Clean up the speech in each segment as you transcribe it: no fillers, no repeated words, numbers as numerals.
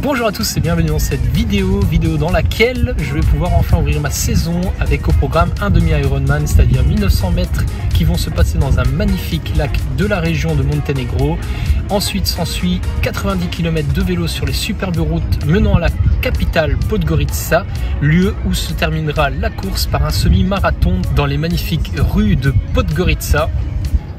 Bonjour à tous et bienvenue dans cette vidéo dans laquelle je vais pouvoir enfin ouvrir ma saison avec au programme un demi-Ironman, c'est-à-dire 1900 mètres qui vont se passer dans un magnifique lac de la région de Montenegro. Ensuite s'ensuit 90 km de vélo sur les superbes routes menant à la capitale Podgorica, lieu où se terminera la course par un semi-marathon dans les magnifiques rues de Podgorica.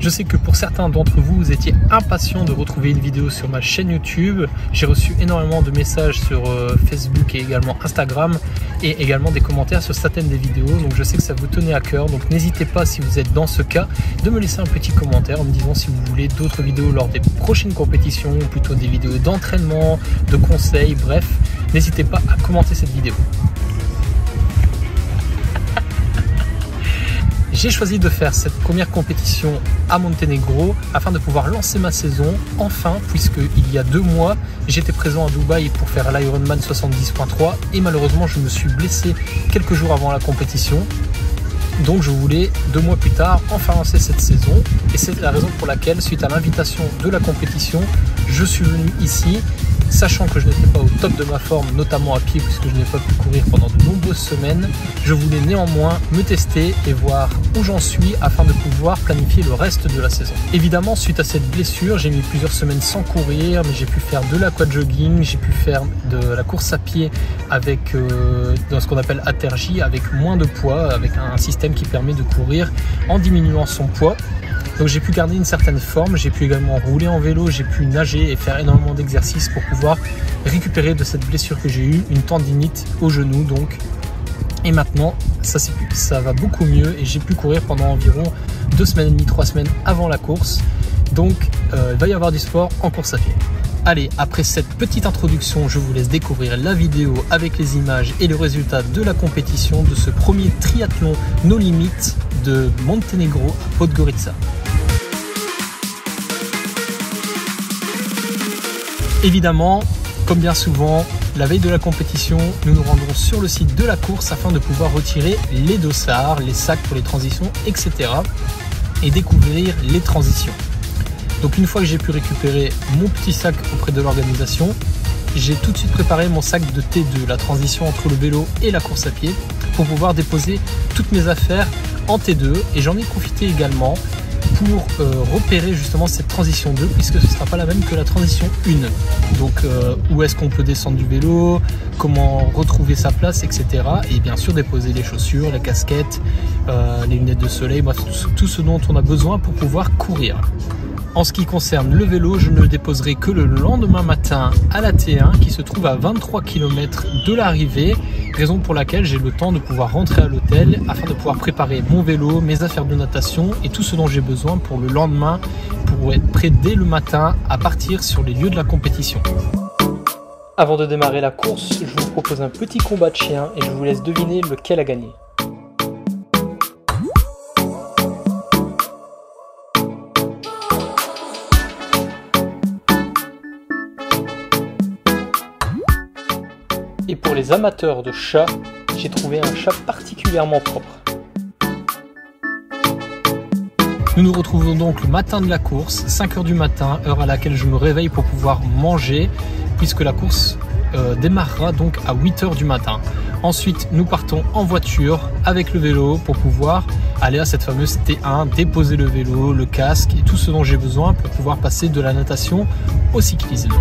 Je sais que pour certains d'entre vous, vous étiez impatients de retrouver une vidéo sur ma chaîne YouTube. J'ai reçu énormément de messages sur Facebook et également Instagram et également des commentaires sur certaines des vidéos. Donc je sais que ça vous tenait à cœur. Donc n'hésitez pas, si vous êtes dans ce cas, de me laisser un petit commentaire en me disant si vous voulez d'autres vidéos lors des prochaines compétitions ou plutôt des vidéos d'entraînement, de conseils, bref. N'hésitez pas à commenter cette vidéo. J'ai choisi de faire cette première compétition à Montenegro afin de pouvoir lancer ma saison enfin, puisque il y a 2 mois j'étais présent à Dubaï pour faire l'Ironman 70.3 et malheureusement je me suis blessé quelques jours avant la compétition. Donc je voulais 2 mois plus tard enfin lancer cette saison et c'est la raison pour laquelle, suite à l'invitation de la compétition, je suis venu ici. Sachant que je n'étais pas au top de ma forme, notamment à pied, puisque je n'ai pas pu courir pendant de nombreuses semaines, je voulais néanmoins me tester et voir où j'en suis afin de pouvoir planifier le reste de la saison. Évidemment, suite à cette blessure, j'ai mis plusieurs semaines sans courir, mais j'ai pu faire de l'aqua-jogging, j'ai pu faire de la course à pied avec dans ce qu'on appelle attergie, avec moins de poids, avec un système qui permet de courir en diminuant son poids. Donc j'ai pu garder une certaine forme, j'ai pu également rouler en vélo, j'ai pu nager et faire énormément d'exercices pour pouvoir récupérer de cette blessure que j'ai eue, une tendinite au genou donc. Et maintenant, ça va beaucoup mieux et j'ai pu courir pendant environ 2 semaines et demie, 3 semaines avant la course. Donc il va y avoir du sport en course à pied. Allez, après cette petite introduction, je vous laisse découvrir la vidéo avec les images et le résultat de la compétition de ce premier triathlon No Limites de Montenegro à Podgorica. Évidemment, comme bien souvent, la veille de la compétition, nous nous rendrons sur le site de la course afin de pouvoir retirer les dossards, les sacs pour les transitions, etc. et découvrir les transitions. Donc une fois que j'ai pu récupérer mon petit sac auprès de l'organisation, j'ai tout de suite préparé mon sac de T2, la transition entre le vélo et la course à pied, pour pouvoir déposer toutes mes affaires en T2. Et j'en ai profité également pour repérer justement cette transition 2, puisque ce ne sera pas la même que la transition 1. Donc où est-ce qu'on peut descendre du vélo, comment retrouver sa place, etc. Et bien sûr déposer les chaussures, la casquette, les lunettes de soleil, bref, tout ce dont on a besoin pour pouvoir courir. En ce qui concerne le vélo, je ne le déposerai que le lendemain matin à la T1 qui se trouve à 23 km de l'arrivée, raison pour laquelle j'ai le temps de pouvoir rentrer à l'hôtel afin de pouvoir préparer mon vélo, mes affaires de natation et tout ce dont j'ai besoin pour le lendemain, pour être prêt dès le matin à partir sur les lieux de la compétition. Avant de démarrer la course, je vous propose un petit combat de chiens et je vous laisse deviner lequel a gagné. Et pour les amateurs de chats, j'ai trouvé un chat particulièrement propre. Nous nous retrouvons donc le matin de la course, 5 h du matin, heure à laquelle je me réveille pour pouvoir manger, puisque la course démarrera donc à 8 h du matin. Ensuite, nous partons en voiture avec le vélo pour pouvoir aller à cette fameuse T1, déposer le vélo, le casque et tout ce dont j'ai besoin pour pouvoir passer de la natation au cyclisme.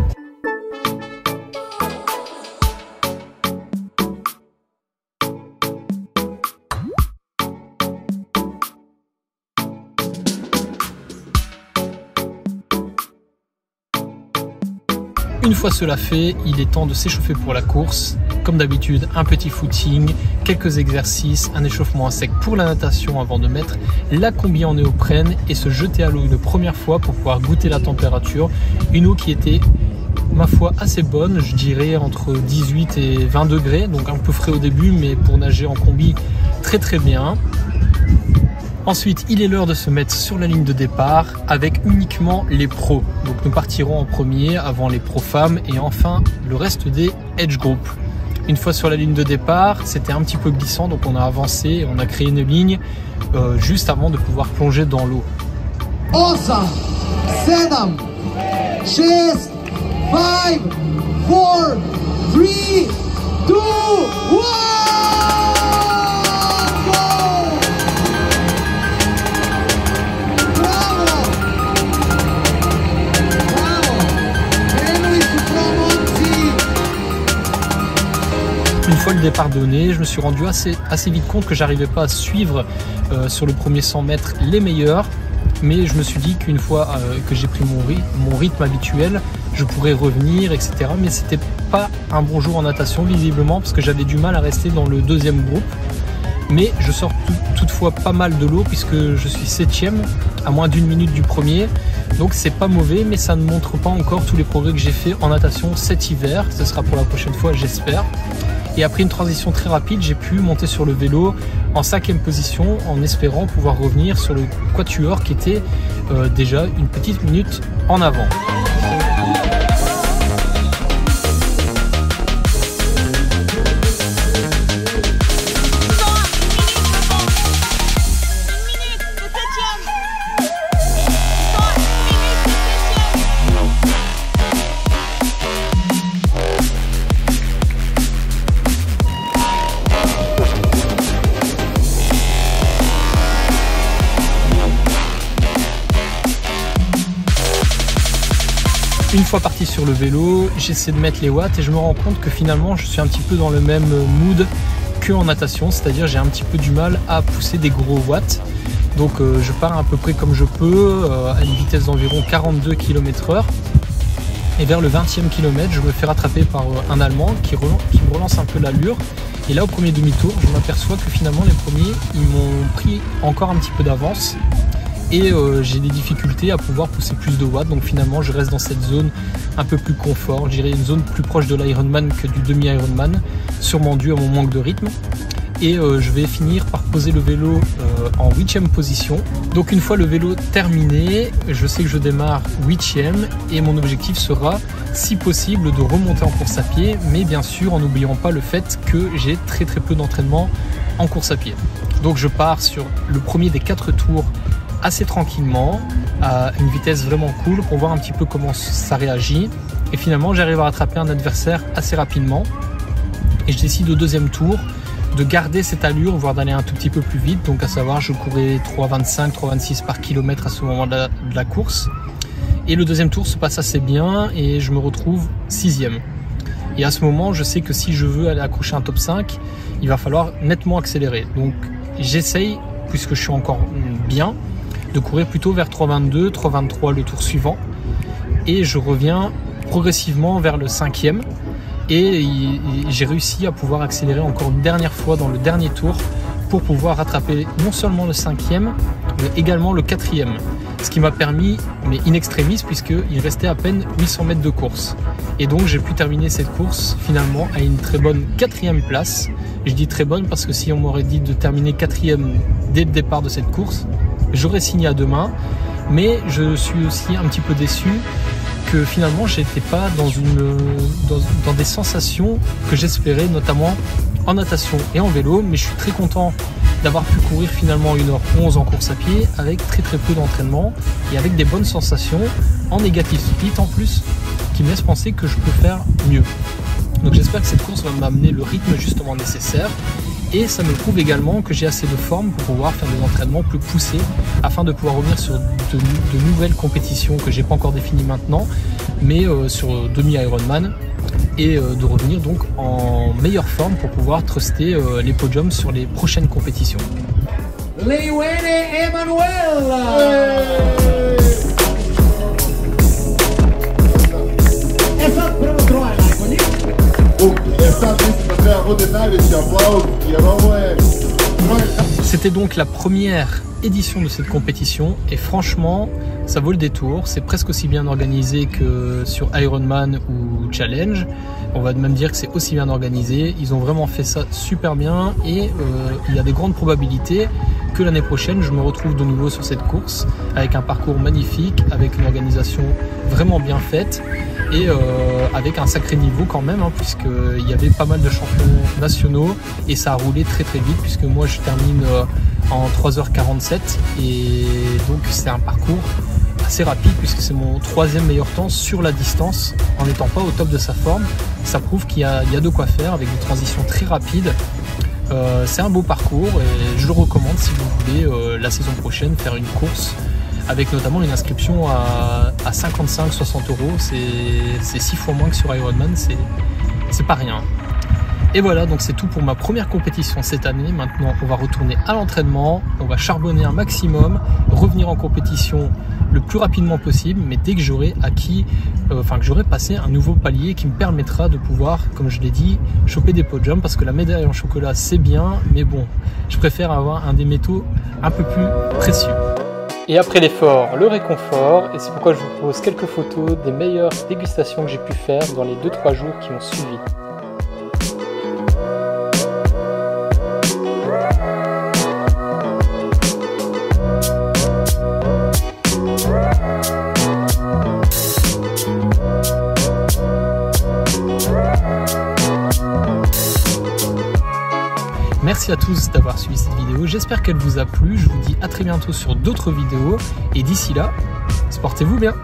Une fois cela fait, il est temps de s'échauffer pour la course. Comme d'habitude, un petit footing, quelques exercices, un échauffement à sec pour la natation avant de mettre la combi en néoprène et se jeter à l'eau une première fois pour pouvoir goûter la température. Une eau qui était, ma foi, assez bonne, je dirais entre 18 et 20 degrés, donc un peu frais au début, mais pour nager en combi, très bien. Ensuite, il est l'heure de se mettre sur la ligne de départ avec uniquement les pros. Donc nous partirons en premier avant les pros femmes et enfin le reste des Edge Group. Une fois sur la ligne de départ, c'était un petit peu glissant, donc on a avancé, on a créé une ligne juste avant de pouvoir plonger dans l'eau. 8, 7, 6, 5, 4, 3, 2, 1. Une fois le départ donné, je me suis rendu assez vite compte que j'arrivais pas à suivre sur le premier 100 mètres les meilleurs, mais je me suis dit qu'une fois que j'ai pris mon rythme habituel, je pourrais revenir, etc. Mais c'était pas un bon jour en natation visiblement, parce que j'avais du mal à rester dans le deuxième groupe. Mais je sors toutefois pas mal de l'eau puisque je suis 7e à moins d'une minute du premier. Donc c'est pas mauvais, mais ça ne montre pas encore tous les progrès que j'ai fait en natation cet hiver. Ce sera pour la prochaine fois, j'espère. Et après une transition très rapide, j'ai pu monter sur le vélo en 5e position en espérant pouvoir revenir sur le quatuor qui était déjà une petite minute en avant. Une fois parti sur le vélo, j'essaie de mettre les watts et je me rends compte que finalement je suis un petit peu dans le même mood qu'en natation, c'est-à-dire j'ai un petit peu du mal à pousser des gros watts. Donc je pars à peu près comme je peux, à une vitesse d'environ 42 km/h, et vers le 20e kilomètre je me fais rattraper par un Allemand qui me relance un peu l'allure, et là au premier demi-tour je m'aperçois que finalement les premiers ils m'ont pris encore un petit peu d'avance. Et j'ai des difficultés à pouvoir pousser plus de watts, donc finalement je reste dans cette zone un peu plus confort, j'irai une zone plus proche de l'Ironman que du demi-Ironman, sûrement dû à mon manque de rythme. Et je vais finir par poser le vélo en 8e position. Donc une fois le vélo terminé, je sais que je démarre 8e et mon objectif sera, si possible, de remonter en course à pied, mais bien sûr en n'oubliant pas le fait que j'ai très peu d'entraînement en course à pied. Donc je pars sur le premier des 4 tours assez tranquillement, à une vitesse vraiment cool pour voir un petit peu comment ça réagit, et finalement j'arrive à rattraper un adversaire assez rapidement et je décide au 2e tour de garder cette allure, voire d'aller un tout petit peu plus vite. Donc à savoir, je courais 3,25, 3,26 par kilomètre à ce moment de la course, et le 2e tour se passe assez bien et je me retrouve 6e. Et à ce moment je sais que si je veux aller accrocher un top 5, il va falloir nettement accélérer, donc j'essaye, puisque je suis encore bien, de courir plutôt vers 3,22, 3,23 le tour suivant, et je reviens progressivement vers le 5e, et j'ai réussi à pouvoir accélérer encore une dernière fois dans le dernier tour pour pouvoir rattraper non seulement le 5e mais également le 4e, ce qui m'a permis, mais in extremis, puisqu'il restait à peine 800 mètres de course, et donc j'ai pu terminer cette course finalement à une très bonne 4e place. Je dis très bonne parce que si on m'aurait dit de terminer 4e dès le départ de cette course, j'aurais signé à demain, mais je suis aussi un petit peu déçu que finalement j'étais pas dans des sensations que j'espérais, notamment en natation et en vélo. Mais je suis très content d'avoir pu courir finalement 1h11 en course à pied avec très peu d'entraînement et avec des bonnes sensations en négatif split en plus, qui me laisse penser que je peux faire mieux. Donc j'espère que cette course va m'amener le rythme justement nécessaire. Et ça me prouve également que j'ai assez de forme pour pouvoir faire des entraînements plus poussés afin de pouvoir revenir sur de nouvelles compétitions que j'ai pas encore définies maintenant, mais sur demi-Ironman, et de revenir donc en meilleure forme pour pouvoir truster les podiums sur les prochaines compétitions. Lejeune Emmanuel. C'était donc la première édition de cette compétition et franchement ça vaut le détour, c'est presque aussi bien organisé que sur Ironman ou Challenge, on va même dire que c'est aussi bien organisé, ils ont vraiment fait ça super bien, et il y a des grandes probabilités que l'année prochaine je me retrouve de nouveau sur cette course avec un parcours magnifique, avec une organisation vraiment bien faite, et avec un sacré niveau quand même, hein, puisqu'il y avait pas mal de champions nationaux et ça a roulé très vite, puisque moi je termine en 3h47, et donc c'est un parcours assez rapide puisque c'est mon troisième meilleur temps sur la distance en n'étant pas au top de sa forme. Ça prouve qu'il y a de quoi faire avec des transitions très rapides. C'est un beau parcours et je le recommande si vous voulez la saison prochaine faire une course avec notamment une inscription à 55-60 €. C'est 6 fois moins que sur Ironman, c'est pas rien. Et voilà, donc c'est tout pour ma première compétition cette année. Maintenant, on va retourner à l'entraînement, on va charbonner un maximum, revenir en compétition le plus rapidement possible, mais dès que j'aurai acquis, que j'aurai passé un nouveau palier qui me permettra de pouvoir, comme je l'ai dit, choper des podiums, parce que la médaille en chocolat c'est bien, mais bon, je préfère avoir un des métaux un peu plus précieux. Et après l'effort, le réconfort, et c'est pourquoi je vous pose quelques photos des meilleures dégustations que j'ai pu faire dans les 2-3 jours qui ont suivi. Merci à tous d'avoir suivi cette vidéo, j'espère qu'elle vous a plu, je vous dis à très bientôt sur d'autres vidéos et d'ici là, portez-vous bien.